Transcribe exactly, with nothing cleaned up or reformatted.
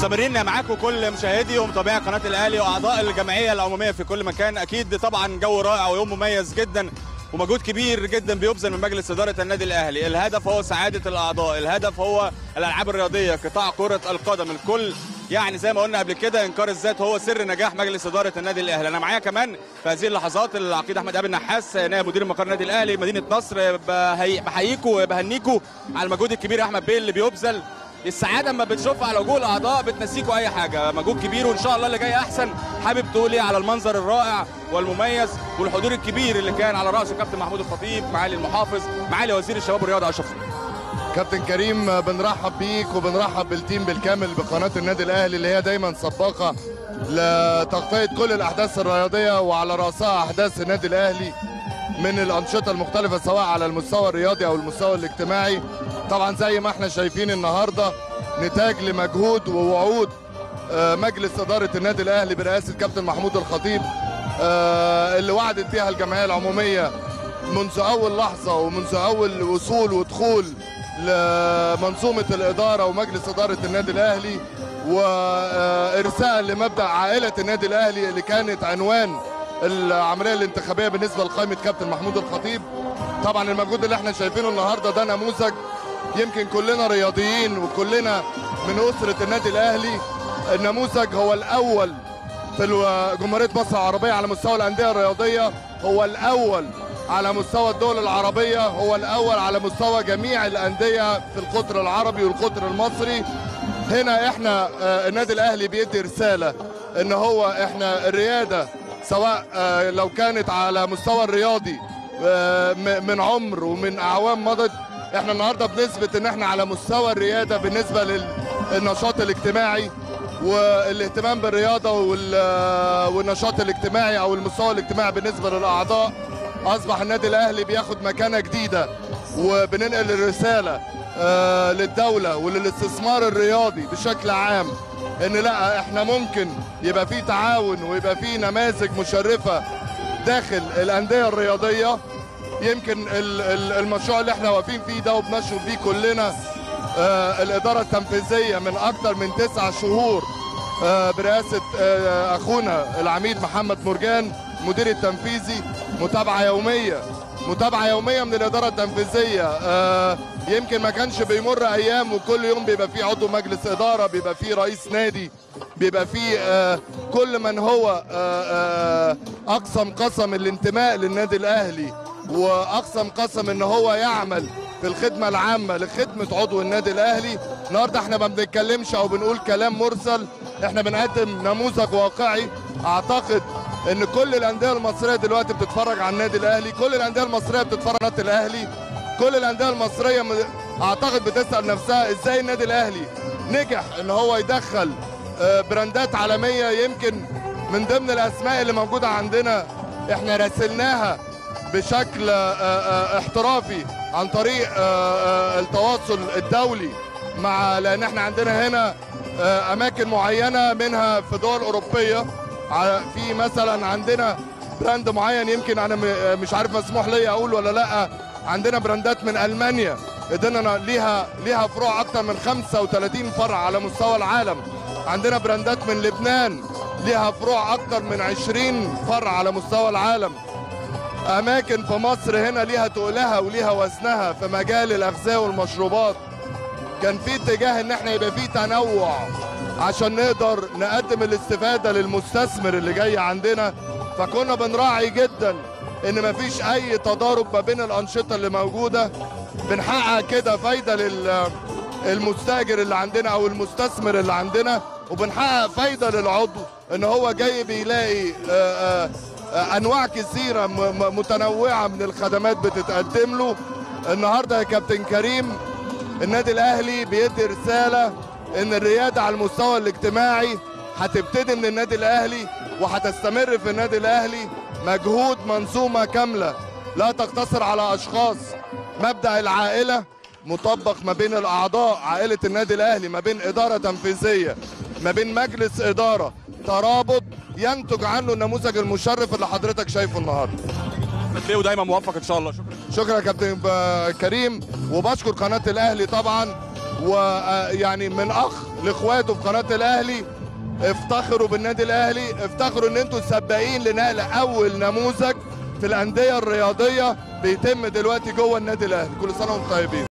مستمرين معاكم كل مشاهدي ومتابعي قناه الاهلي واعضاء الجمعيه العموميه في كل مكان. اكيد طبعا جو رائع ويوم مميز جدا ومجهود كبير جدا بيبذل من مجلس اداره النادي الاهلي. الهدف هو سعاده الاعضاء، الهدف هو الالعاب الرياضيه، قطاع كره القدم، الكل يعني زي ما قلنا قبل كده انكار الذات هو سر نجاح مجلس اداره النادي الاهلي. انا معايا كمان في هذه اللحظات العقيد احمد ايهاب النحاس نائب مدير مقر النادي الاهلي مدينه نصر. بحييكوا وبهنيكوا على المجهود الكبير يا احمد بيه اللي بيبذل. السعاده اما بتشوفها على وجوه الاعضاء بتنسيكوا اي حاجه، مجهود كبير وان شاء الله اللي جاي احسن. حابب تقول ايه على المنظر الرائع والمميز والحضور الكبير اللي كان على راسه كابتن محمود الخطيب، معالي المحافظ، معالي وزير الشباب والرياضه اشرف كابتن كريم؟ بنرحب بيك وبنرحب بالتيم بالكامل بقناه النادي الاهلي اللي هي دايما سباقه لتغطيه كل الاحداث الرياضيه وعلى راسها احداث النادي الاهلي من الانشطه المختلفه سواء على المستوى الرياضي او المستوى الاجتماعي. طبعا زي ما احنا شايفين النهارده نتاج لمجهود ووعود مجلس اداره النادي الاهلي برئاسه كابتن محمود الخطيب اللي وعدت بيها الجمعيه العموميه منذ اول لحظه ومنذ اول وصول ودخول لمنظومه الاداره ومجلس اداره النادي الاهلي، وارساء لمبدا عائله النادي الاهلي اللي كانت عنوان العمليه الانتخابيه بالنسبه لقائمه كابتن محمود الخطيب. طبعا المجهود اللي احنا شايفينه النهارده ده نموذج، يمكن كلنا رياضيين وكلنا من اسره النادي الاهلي، النموذج هو الاول في جمهوريه مصر العربيه على مستوى الانديه الرياضيه، هو الاول على مستوى الدول العربيه، هو الاول على مستوى جميع الانديه في القطر العربي والقطر المصري. هنا احنا النادي الاهلي بيدي رساله ان هو احنا الرياده سواء لو كانت على مستوى الرياضي من عمر ومن اعوام مضت، احنا النهارده بنثبت ان احنا على مستوى الرياده بالنسبه للنشاط الاجتماعي والاهتمام بالرياضه والنشاط الاجتماعي او المستوى الاجتماعي بالنسبه للاعضاء. اصبح النادي الاهلي بياخد مكانه جديده وبننقل الرساله للدوله وللاستثمار الرياضي بشكل عام ان لا احنا ممكن يبقى في تعاون ويبقى في نماذج مشرفه داخل الانديه الرياضيه. يمكن المشروع اللي احنا واقفين فيه ده وبنشرف بيه كلنا الاداره التنفيذيه من اكثر من تسع شهور برئاسه اخونا العميد محمد مرجان مدير التنفيذي، متابعه يوميه متابعه يوميه من الاداره التنفيذيه. يمكن ما كانش بيمر ايام وكل يوم بيبقى فيه عضو مجلس اداره، بيبقى فيه رئيس نادي، بيبقى فيه كل من هو اقسم قسم الانتماء للنادي الاهلي واقسم قسم ان هو يعمل في الخدمه العامه لخدمه عضو النادي الاهلي. النهارده احنا ما بنتكلمش او بنقول كلام مرسل، احنا بنقدم نموذج واقعي. اعتقد ان كل الانديه المصريه دلوقتي بتتفرج على النادي الاهلي، كل الانديه المصريه بتتفرج على النادي الاهلي، كل الانديه المصريه اعتقد بتسال نفسها ازاي النادي الاهلي نجح ان هو يدخل براندات عالميه. يمكن من ضمن الاسماء اللي موجوده عندنا احنا راسلناها بشكل احترافي عن طريق التواصل الدولي، مع لان احنا عندنا هنا اماكن معينه منها في دول اوروبيه، في مثلا عندنا براند معين يمكن انا مش عارف مسموح لي اقول ولا لا، عندنا براندات من المانيا ادينا ليها ليها فروع اكتر من خمسة وثلاثين فرع على مستوى العالم، عندنا براندات من لبنان ليها فروع اكتر من عشرين فرع على مستوى العالم، اماكن في مصر هنا ليها تقولها وليها وزنها في مجال الاغذيه والمشروبات. كان في اتجاه ان احنا يبقى في تنوع عشان نقدر نقدم الاستفاده للمستثمر اللي جاي عندنا، فكنا بنراعي جدا ان مفيش اي تضارب ما بين الانشطه اللي موجوده، بنحقق كده فايده للمستاجر اللي عندنا او المستثمر اللي عندنا، وبنحقق فايده للعضو ان هو جاي بيلاقي آآ آآ انواع كثيره متنوعه من الخدمات بتتقدم له. النهارده يا كابتن كريم النادي الاهلي بيدي رساله ان الرياده على المستوى الاجتماعي هتبتدي من النادي الاهلي وهتستمر في النادي الاهلي، مجهود منظومه كامله لا تقتصر على اشخاص. مبدا العائله مطبق ما بين الاعضاء عائله النادي الاهلي ما بين اداره تنفيذيه ما بين مجلس اداره، ترابط ينتج عنه النموذج المشرف اللي حضرتك شايفه النهارده. هتلاقيه دايما موفق ان شاء الله. شكرا شكرا يا كابتن كريم وبشكر قناه الاهلي طبعا ويعني من اخ لاخواته في قناه الاهلي، افتخروا بالنادي الاهلي، افتخروا ان انتوا السباقين لنقل اول نموذج في الانديه الرياضيه بيتم دلوقتي جوه النادي الاهلي. كل سنه وانتم طيبين.